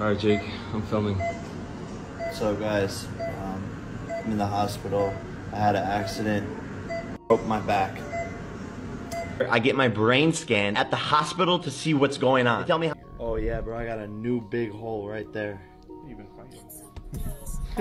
Alright, Jake, I'm filming. So guys, I'm in the hospital. I had an accident. Broke my back. I get my brain scanned at the hospital to see what's going on. They tell me how. Oh yeah, bro, I got a new big hole right there. You've been fighting.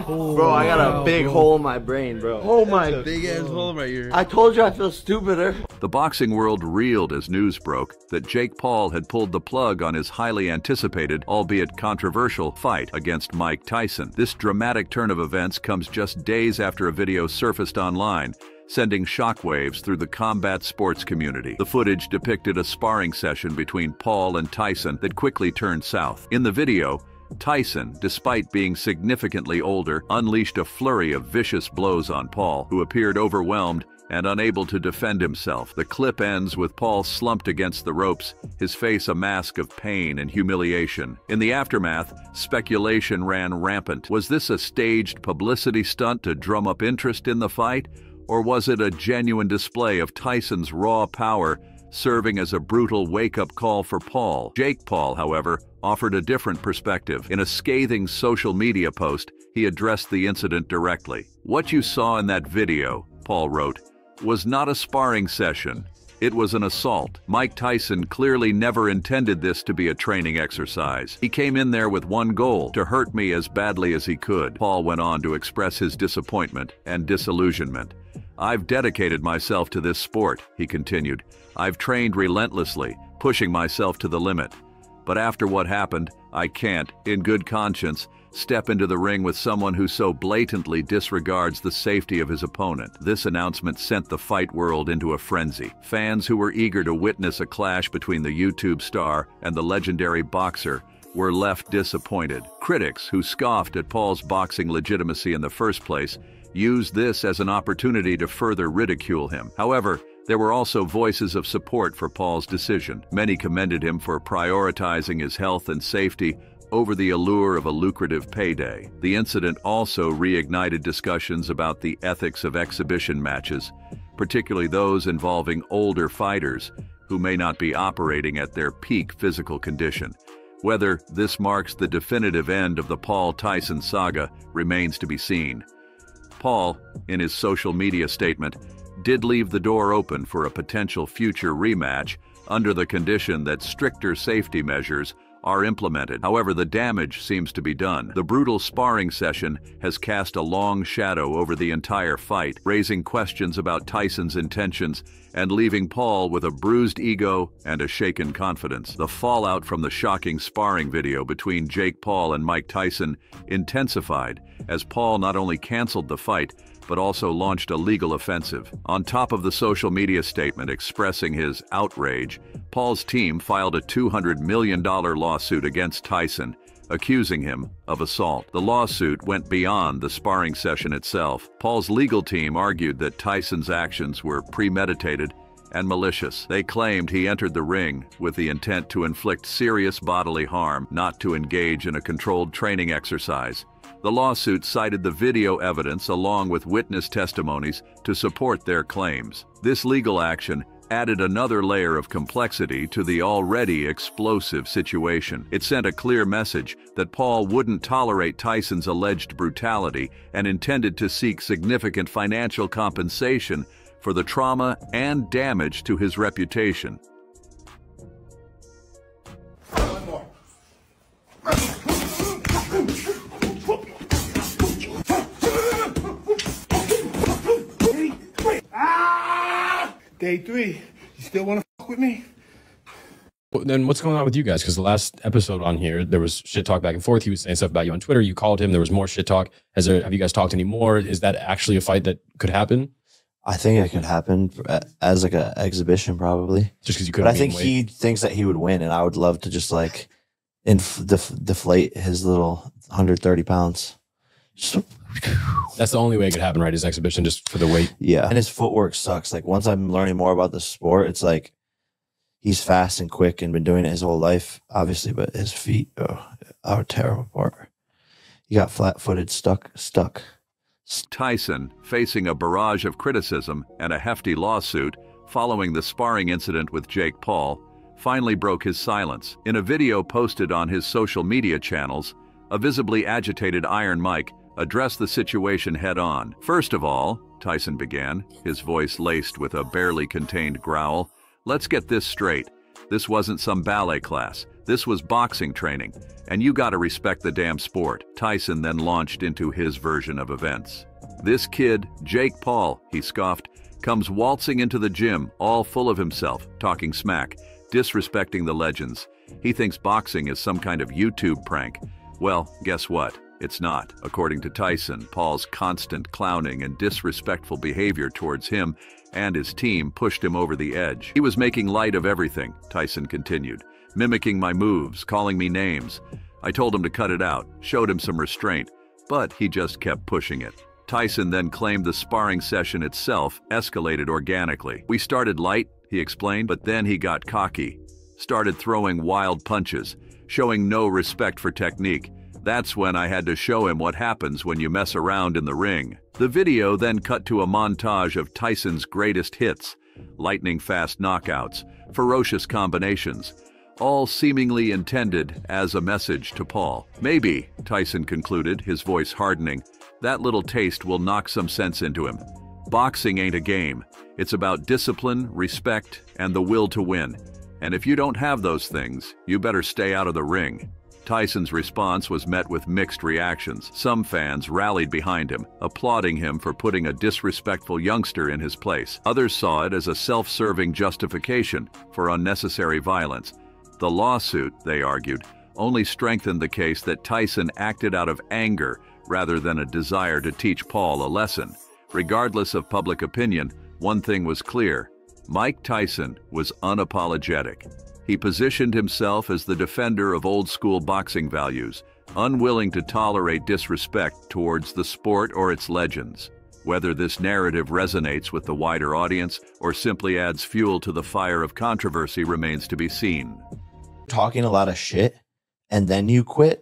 Oh, bro, I got a big hole in my brain, bro. Oh my, that's a big ass hole right here. I told you I feel stupider. The boxing world reeled as news broke that Jake Paul had pulled the plug on his highly anticipated, albeit controversial, fight against Mike Tyson. This dramatic turn of events comes just days after a video surfaced online, sending shockwaves through the combat sports community. The footage depicted a sparring session between Paul and Tyson that quickly turned south. In the video, Tyson, despite being significantly older, unleashed a flurry of vicious blows on Paul, who appeared overwhelmed and unable to defend himself. The clip ends with Paul slumped against the ropes, his face a mask of pain and humiliation. In the aftermath, speculation ran rampant. Was this a staged publicity stunt to drum up interest in the fight, or was it a genuine display of Tyson's raw power, serving as a brutal wake-up call for Paul? Jake Paul, however, offered a different perspective. In a scathing social media post, he addressed the incident directly. "What you saw in that video," Paul wrote, "was not a sparring session. It was an assault. Mike Tyson clearly never intended this to be a training exercise. He came in there with one goal, to hurt me as badly as he could." Paul went on to express his disappointment and disillusionment. "I've dedicated myself to this sport," he continued. "I've trained relentlessly, pushing myself to the limit. But after what happened, I can't, in good conscience, step into the ring with someone who so blatantly disregards the safety of his opponent." This announcement sent the fight world into a frenzy. Fans who were eager to witness a clash between the YouTube star and the legendary boxer were left disappointed. Critics, who scoffed at Paul's boxing legitimacy in the first place, used this as an opportunity to further ridicule him. However, there were also voices of support for Paul's decision. Many commended him for prioritizing his health and safety over the allure of a lucrative payday. The incident also reignited discussions about the ethics of exhibition matches, particularly those involving older fighters who may not be operating at their peak physical condition. Whether this marks the definitive end of the Paul Tyson saga remains to be seen. Paul, in his social media statement, did leave the door open for a potential future rematch under the condition that stricter safety measures are implemented. However, the damage seems to be done. The brutal sparring session has cast a long shadow over the entire fight, raising questions about Tyson's intentions and leaving Paul with a bruised ego and a shaken confidence. The fallout from the shocking sparring video between Jake Paul and Mike Tyson intensified as Paul not only canceled the fight, but also launched a legal offensive. On top of the social media statement expressing his outrage, Paul's team filed a $200 million lawsuit against Tyson, accusing him of assault. The lawsuit went beyond the sparring session itself. Paul's legal team argued that Tyson's actions were premeditated and malicious. They claimed he entered the ring with the intent to inflict serious bodily harm, not to engage in a controlled training exercise. The lawsuit cited the video evidence along with witness testimonies to support their claims. This legal action added another layer of complexity to the already explosive situation. It sent a clear message that Paul wouldn't tolerate Tyson's alleged brutality and intended to seek significant financial compensation for the trauma and damage to his reputation. Day three, you still want to fuck with me? Well, then what's going on with you guys? Because the last episode on here, there was shit talk back and forth. He was saying stuff about you on Twitter. You called him. There was more shit talk. Have you guys talked any more? Is that actually a fight that could happen? I think it could happen as like an exhibition, probably. Just because you could. But I think he thinks that he would win, and I would love to just like deflate his little 130 pounds. So that's the only way it could happen, right? His exhibition, just for the weight. Yeah, and his footwork sucks. Like, once I'm learning more about the sport, it's like he's fast and quick and been doing it his whole life, obviously, but his feet are terrible part. He got flat-footed, stuck. Tyson, facing a barrage of criticism and a hefty lawsuit following the sparring incident with Jake Paul, finally broke his silence. In a video posted on his social media channels, a visibly agitated Iron Mike addressed the situation head-on. "First of all," Tyson began, his voice laced with a barely contained growl, "let's get this straight. This wasn't some ballet class. This was boxing training, and you gotta respect the damn sport." Tyson then launched into his version of events. "This kid, Jake Paul," he scoffed, "comes waltzing into the gym, all full of himself, talking smack, disrespecting the legends. He thinks boxing is some kind of YouTube prank. Well, guess what? It's not." According to Tyson, Paul's constant clowning and disrespectful behavior towards him and his team pushed him over the edge. "He was making light of everything," Tyson continued, "mimicking my moves, calling me names. I told him to cut it out, showed him some restraint, but he just kept pushing it." Tyson then claimed the sparring session itself escalated organically. "We started light," he explained, "but then he got cocky, started throwing wild punches, showing no respect for technique. That's when I had to show him what happens when you mess around in the ring." The video then cut to a montage of Tyson's greatest hits, lightning-fast knockouts, ferocious combinations, all seemingly intended as a message to Paul. "Maybe," Tyson concluded, his voice hardening, "that little taste will knock some sense into him. Boxing ain't a game. It's about discipline, respect, and the will to win. And if you don't have those things, you better stay out of the ring." Tyson's response was met with mixed reactions. Some fans rallied behind him, applauding him for putting a disrespectful youngster in his place. Others saw it as a self-serving justification for unnecessary violence. The lawsuit, they argued, only strengthened the case that Tyson acted out of anger rather than a desire to teach Paul a lesson. Regardless of public opinion, one thing was clear: Mike Tyson was unapologetic. He positioned himself as the defender of old-school boxing values, unwilling to tolerate disrespect towards the sport or its legends. Whether this narrative resonates with the wider audience or simply adds fuel to the fire of controversy remains to be seen. Talking a lot of shit and then you quit,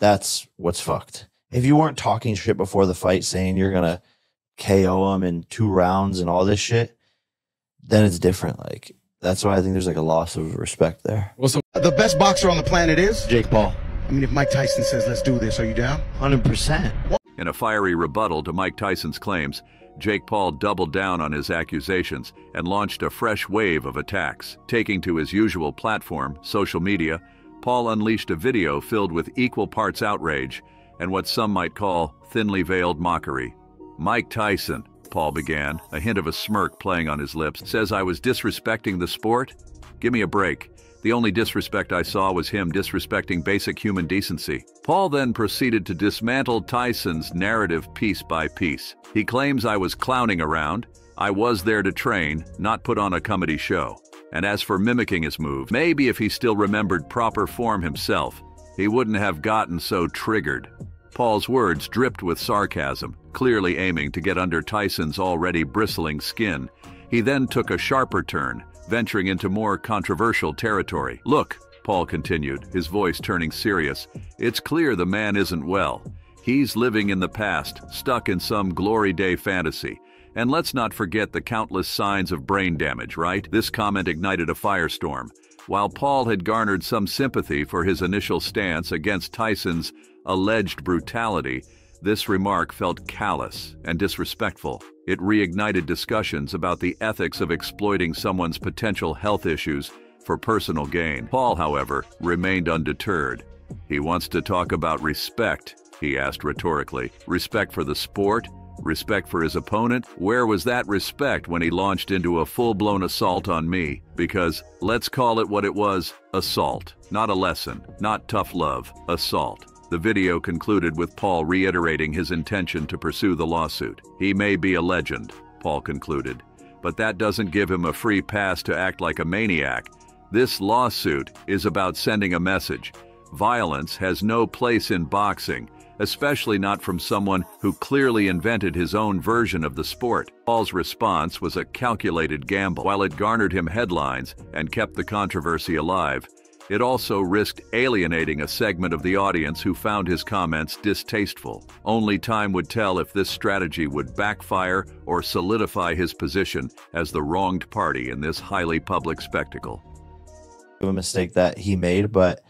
that's what's fucked. If you weren't talking shit before the fight saying you're gonna KO him in 2 rounds and all this shit, then it's different. Like, that's why I think there's like a loss of respect there. Well, so the best boxer on the planet is Jake Paul. I mean, if Mike Tyson says, "Let's do this," are you down? 100%. In a fiery rebuttal to Mike Tyson's claims, Jake Paul doubled down on his accusations and launched a fresh wave of attacks. Taking to his usual platform, social media, Paul unleashed a video filled with equal parts outrage and what some might call thinly veiled mockery. "Mike Tyson," Paul began, a hint of a smirk playing on his lips, "says I was disrespecting the sport? Give me a break. The only disrespect I saw was him disrespecting basic human decency." Paul then proceeded to dismantle Tyson's narrative piece by piece. "He claims I was clowning around. I was there to train, not put on a comedy show. And as for mimicking his move, maybe if he still remembered proper form himself, he wouldn't have gotten so triggered." Paul's words dripped with sarcasm, clearly aiming to get under Tyson's already bristling skin. He then took a sharper turn, venturing into more controversial territory. "Look," Paul continued, his voice turning serious, "it's clear the man isn't well. He's living in the past, stuck in some glory day fantasy. And let's not forget the countless signs of brain damage, right?" This comment ignited a firestorm. While Paul had garnered some sympathy for his initial stance against Tyson's alleged brutality, this remark felt callous and disrespectful. It reignited discussions about the ethics of exploiting someone's potential health issues for personal gain. Paul, however, remained undeterred. "He wants to talk about respect," he asked rhetorically. "Respect for the sport? Respect for his opponent? Where was that respect when he launched into a full-blown assault on me? Because, let's call it what it was, assault. Not a lesson, not tough love, assault." The video concluded with Paul reiterating his intention to pursue the lawsuit. "He may be a legend," Paul concluded, "but that doesn't give him a free pass to act like a maniac. This lawsuit is about sending a message. Violence has no place in boxing, especially not from someone who clearly invented his own version of the sport." Paul's response was a calculated gamble. While it garnered him headlines and kept the controversy alive, it also risked alienating a segment of the audience who found his comments distasteful. Only time would tell if this strategy would backfire or solidify his position as the wronged party in this highly public spectacle. a mistake that he made, but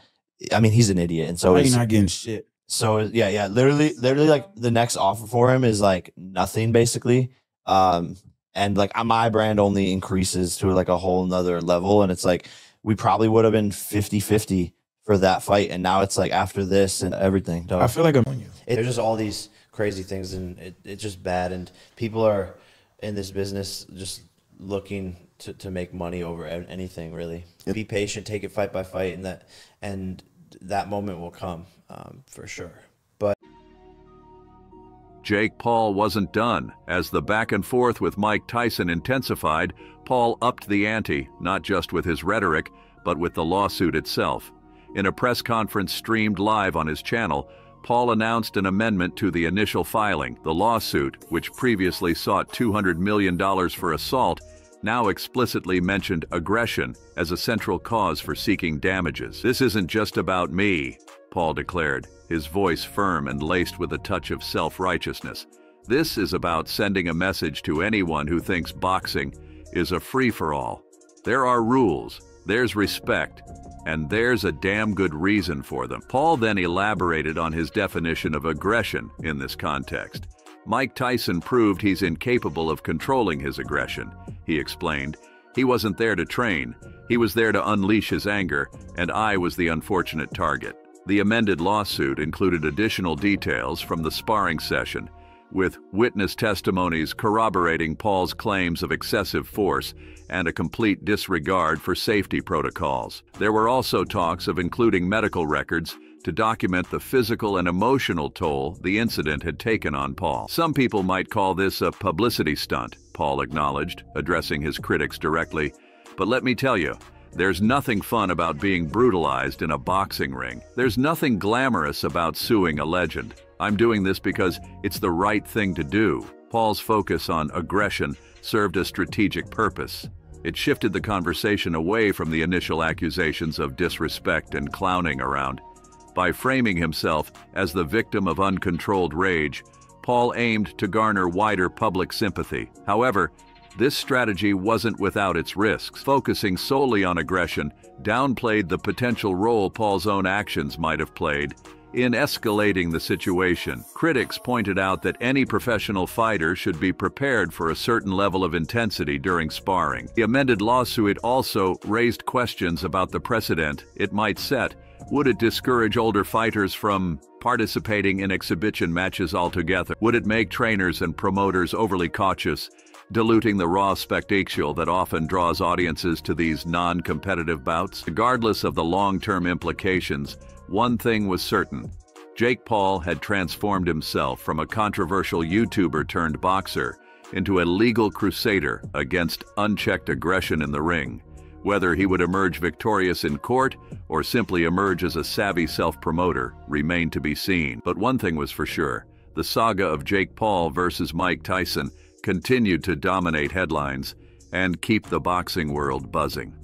I mean, he's an idiot, and so he's not getting shit. So yeah, literally, like the next offer for him is like nothing, basically. And like my brand only increases to like a whole nother level, and it's like we probably would have been 50-50 for that fight, and now it's like after this and everything. Dog. I feel like I'm on you. There's just all these crazy things, and it's just bad, and people are in this business just looking to make money over anything, really. Yep. Be patient, take it fight by fight, and that moment will come for sure. But Jake Paul wasn't done. As the back and forth with Mike Tyson intensified, Paul upped the ante, not just with his rhetoric, but with the lawsuit itself. In a press conference streamed live on his channel, Paul announced an amendment to the initial filing. The lawsuit, which previously sought $200 million for assault, now explicitly mentioned aggression as a central cause for seeking damages. "This isn't just about me," Paul declared, his voice firm and laced with a touch of self-righteousness. "This is about sending a message to anyone who thinks boxing is a free-for-all. There are rules, there's respect, and there's a damn good reason for them." Paul then elaborated on his definition of aggression in this context. "Mike Tyson proved he's incapable of controlling his aggression," he explained. "He wasn't there to train, he was there to unleash his anger, and I was the unfortunate target." The amended lawsuit included additional details from the sparring session, with witness testimonies corroborating Paul's claims of excessive force and a complete disregard for safety protocols. There were also talks of including medical records to document the physical and emotional toll the incident had taken on Paul. "Some people might call this a publicity stunt," Paul acknowledged, addressing his critics directly. "But let me tell you, there's nothing fun about being brutalized in a boxing ring. There's nothing glamorous about suing a legend. I'm doing this because it's the right thing to do." Paul's focus on aggression served a strategic purpose. It shifted the conversation away from the initial accusations of disrespect and clowning around. By framing himself as the victim of uncontrolled rage, Paul aimed to garner wider public sympathy. However, this strategy wasn't without its risks. Focusing solely on aggression downplayed the potential role Paul's own actions might have played in escalating the situation. Critics pointed out that any professional fighter should be prepared for a certain level of intensity during sparring. The amended lawsuit also raised questions about the precedent it might set. Would it discourage older fighters from participating in exhibition matches altogether? Would it make trainers and promoters overly cautious, diluting the raw spectacle that often draws audiences to these non-competitive bouts? Regardless of the long-term implications, one thing was certain. Jake Paul had transformed himself from a controversial YouTuber turned boxer into a legal crusader against unchecked aggression in the ring. Whether he would emerge victorious in court or simply emerge as a savvy self-promoter remained to be seen. But one thing was for sure, the saga of Jake Paul versus Mike Tyson continued to dominate headlines and keep the boxing world buzzing.